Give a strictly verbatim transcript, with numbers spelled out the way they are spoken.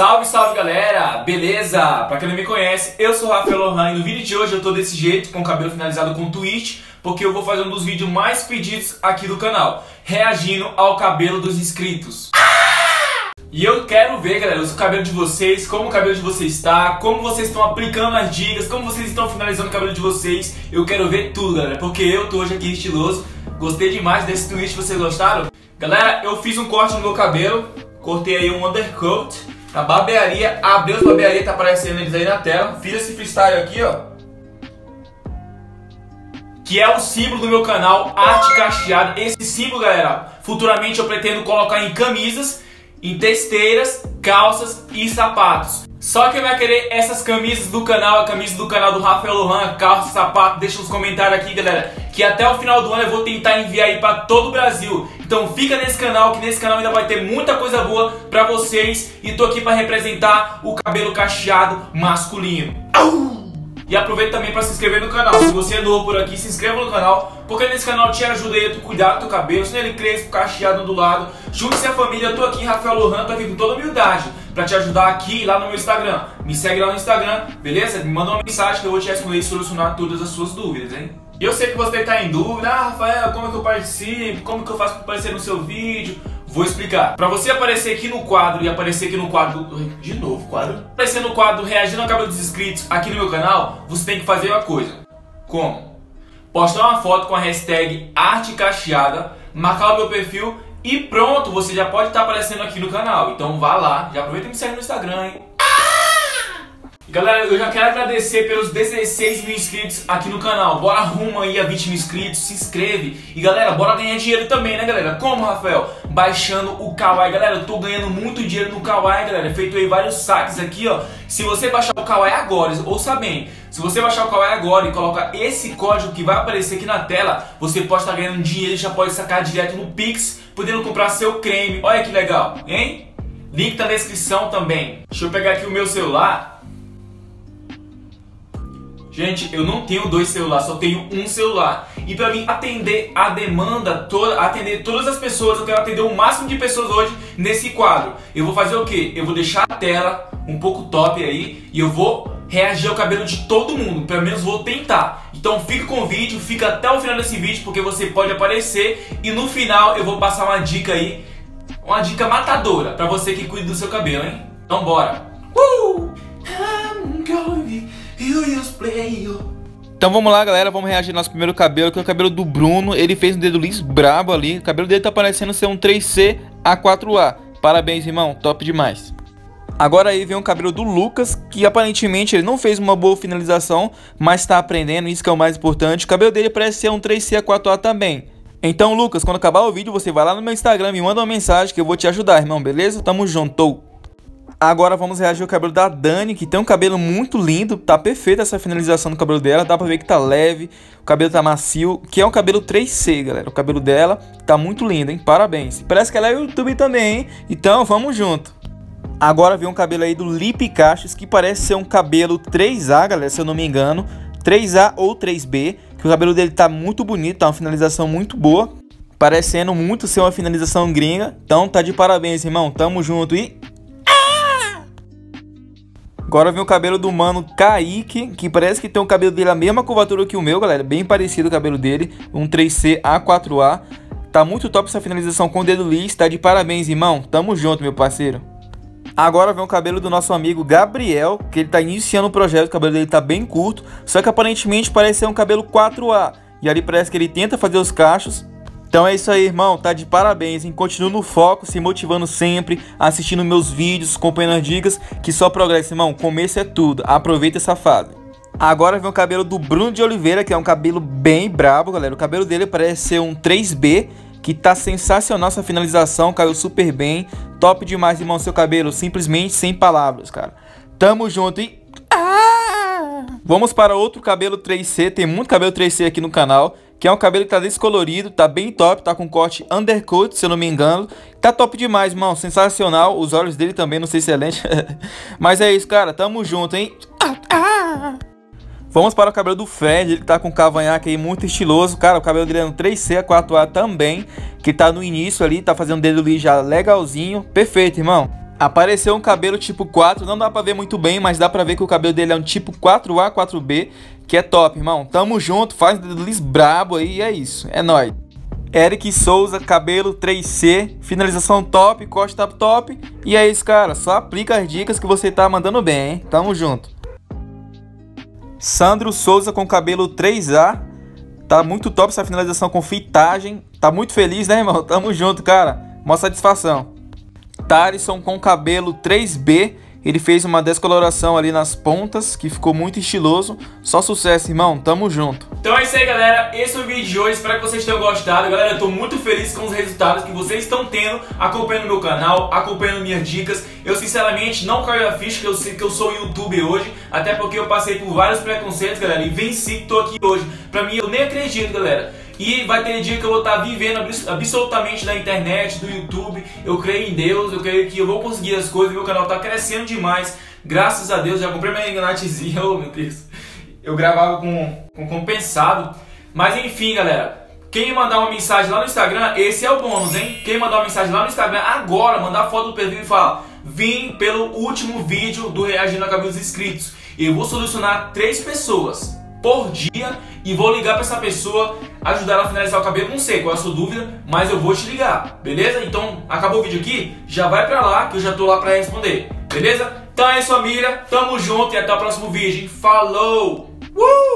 Salve, salve galera, beleza? Pra quem não me conhece, eu sou o Rafael Lorranh e no vídeo de hoje eu tô desse jeito, com o cabelo finalizado com twist, porque eu vou fazer um dos vídeos mais pedidos aqui do canal, reagindo ao cabelo dos inscritos. E eu quero ver, galera, o cabelo de vocês, como o cabelo de vocês está, como vocês estão aplicando as dicas, como vocês estão finalizando o cabelo de vocês. Eu quero ver tudo, galera, porque eu tô hoje aqui estiloso. Gostei demais desse twist, vocês gostaram? Galera, eu fiz um corte no meu cabelo, cortei aí um undercoat na barbearia, abriu as barbearias, tá aparecendo eles aí na tela. Fiz esse freestyle aqui, ó, que é o símbolo do meu canal, Arte Cacheado. Esse símbolo, galera, futuramente eu pretendo colocar em camisas, em testeiras, calças e sapatos. Só quem vai querer essas camisas do canal, a camisa do canal do Rafael Lorranh, calça, sapato, deixa nos comentários aqui, galera, que até o final do ano eu vou tentar enviar aí pra todo o Brasil. Então fica nesse canal, que nesse canal ainda vai ter muita coisa boa pra vocês. E tô aqui pra representar o cabelo cacheado masculino. E aproveita também pra se inscrever no canal. Se você é novo por aqui, se inscreva no canal, porque nesse canal te ajuda aí a tu cuidar do teu cabelo, se ele crespo, cacheado do lado. Junte-se à família, eu tô aqui, Rafael Lorranh, tô aqui com toda humildade pra te ajudar aqui e lá no meu Instagram. Me segue lá no Instagram, beleza? Me manda uma mensagem que eu vou te responder e solucionar todas as suas dúvidas, hein? E eu sei que você tá em dúvida, ah, Rafael, como é que eu participo? Como é que eu faço pra aparecer no seu vídeo? Vou explicar. Pra você aparecer aqui no quadro e aparecer aqui no quadro... De novo, quadro? Aparecer no quadro reagindo ao cabelo dos inscritos aqui no meu canal, você tem que fazer uma coisa. Como? Postar uma foto com a hashtag Arte Cacheada, marcar o meu perfil e pronto, você já pode estar aparecendo aqui no canal. Então vá lá, já aproveita e me segue no Instagram, hein? Galera, eu já quero agradecer pelos dezesseis mil inscritos aqui no canal. Bora rumo aí a vinte mil inscritos, se inscreve. E galera, bora ganhar dinheiro também, né galera? Como, Rafael? Baixando o Kwai. Galera, eu tô ganhando muito dinheiro no Kwai, galera. Feito aí vários saques aqui, ó. Se você baixar o Kwai agora, ouça bem, se você baixar o Kwai agora e colocar esse código que vai aparecer aqui na tela, você pode estar ganhando dinheiro e já pode sacar direto no Pix, podendo comprar seu creme. Olha que legal, hein? Link tá na descrição também. Deixa eu pegar aqui o meu celular. Gente, eu não tenho dois celulares, só tenho um celular. E pra mim atender a demanda, toda, atender todas as pessoas, eu quero atender o máximo de pessoas hoje nesse quadro. Eu vou fazer o quê? Eu vou deixar a tela um pouco top aí e eu vou reagir ao cabelo de todo mundo, pelo menos vou tentar. Então fica com o vídeo, fica até o final desse vídeo, porque você pode aparecer. E no final eu vou passar uma dica aí, uma dica matadora pra você que cuida do seu cabelo, hein? Então bora! Uh! Então vamos lá galera, vamos reagir ao nosso primeiro cabelo, que é o cabelo do Bruno. Ele fez um dedo liso brabo ali, o cabelo dele tá parecendo ser um três C a quatro A. Parabéns irmão, top demais. Agora aí vem o cabelo do Lucas, que aparentemente ele não fez uma boa finalização, mas tá aprendendo, isso que é o mais importante. O cabelo dele parece ser um três C a quatro A também. Então Lucas, quando acabar o vídeo você vai lá no meu Instagram e manda uma mensagem que eu vou te ajudar irmão, beleza? Tamo junto! Agora vamos reagir ao cabelo da Dani, que tem um cabelo muito lindo, tá perfeita essa finalização do cabelo dela, dá pra ver que tá leve, o cabelo tá macio, que é um cabelo três C, galera, o cabelo dela tá muito lindo, hein, parabéns. Parece que ela é YouTube também, hein, então vamos junto. Agora vem um cabelo aí do Lip Cachos, que parece ser um cabelo três A, galera, se eu não me engano, três A ou três B, que o cabelo dele tá muito bonito, tá uma finalização muito boa, parecendo muito ser uma finalização gringa, então tá de parabéns, irmão, tamo junto e... Agora vem o cabelo do mano Kaique, que parece que tem o cabelo dele a mesma curvatura que o meu, galera. Bem parecido o cabelo dele, um três C a quatro A. Tá muito top essa finalização com o dedo liso, tá de parabéns, irmão. Tamo junto, meu parceiro. Agora vem o cabelo do nosso amigo Gabriel, que ele tá iniciando o projeto, o cabelo dele tá bem curto. Só que aparentemente parece ser um cabelo quatro A. E ali parece que ele tenta fazer os cachos. Então é isso aí, irmão, tá de parabéns, hein? Continua no foco, se motivando sempre, assistindo meus vídeos, acompanhando as dicas, que só progresso, irmão, começo é tudo, aproveita essa fase. Agora vem o cabelo do Bruno de Oliveira, que é um cabelo bem brabo, galera, o cabelo dele parece ser um três B, que tá sensacional essa finalização, caiu super bem, top demais, irmão, seu cabelo, simplesmente sem palavras, cara. Tamo junto e... Ah! Vamos para outro cabelo três C, tem muito cabelo três C aqui no canal, que é um cabelo que tá descolorido, tá bem top, tá com corte undercoat, se eu não me engano. Tá top demais, irmão, sensacional. Os olhos dele também, não sei se é lente. Mas é isso, cara, tamo junto, hein? Ah, ah. Vamos para o cabelo do Fred, ele tá com um cavanhaque aí muito estiloso. Cara, o cabelo dele é no três C a quatro A também, que tá no início ali, tá fazendo dedo liso já legalzinho. Perfeito, irmão. Apareceu um cabelo tipo quatro, não dá pra ver muito bem, mas dá pra ver que o cabelo dele é um tipo quatro A, quatro B, que é top, irmão. Tamo junto, faz desliz brabo aí e é isso, é nóis. Eric Souza, cabelo três C, finalização top, corte top, top. E é isso, cara, só aplica as dicas que você tá mandando bem, hein? Tamo junto. Sandro Souza com cabelo três A, tá muito top essa finalização com fitagem. Tá muito feliz, né, irmão? Tamo junto, cara, mó satisfação. Tarisson com cabelo três B, ele fez uma descoloração ali nas pontas, que ficou muito estiloso. Só sucesso, irmão, tamo junto. Então é isso aí, galera, esse é o vídeo de hoje, espero que vocês tenham gostado. Galera, eu tô muito feliz com os resultados que vocês estão tendo, acompanhando meu canal, acompanhando minhas dicas. Eu sinceramente não caio a ficha que eu, que eu sou youtuber hoje, até porque eu passei por vários preconceitos, galera, e venci que tô aqui hoje. Pra mim, eu nem acredito, galera. E vai ter dia que eu vou estar vivendo absolutamente da internet, do YouTube. Eu creio em Deus, eu creio que eu vou conseguir as coisas. Meu canal tá crescendo demais, graças a Deus. Já comprei minha enganatezinha, oh meu Deus. Eu gravava com, com compensado. Mas enfim, galera, quem mandar uma mensagem lá no Instagram, esse é o bônus, hein? Quem mandar uma mensagem lá no Instagram agora, mandar foto do perfil e falar: vim pelo último vídeo do Reagindo a Cabelos Inscritos, eu vou solucionar três pessoas por dia e vou ligar pra essa pessoa, ajudar ela a finalizar o cabelo. Não sei qual é a sua dúvida, mas eu vou te ligar, beleza? Então, acabou o vídeo aqui, já vai pra lá que eu já tô lá pra responder, beleza? Então é isso, família, tamo junto e até o próximo vídeo, hein? Falou! Uh!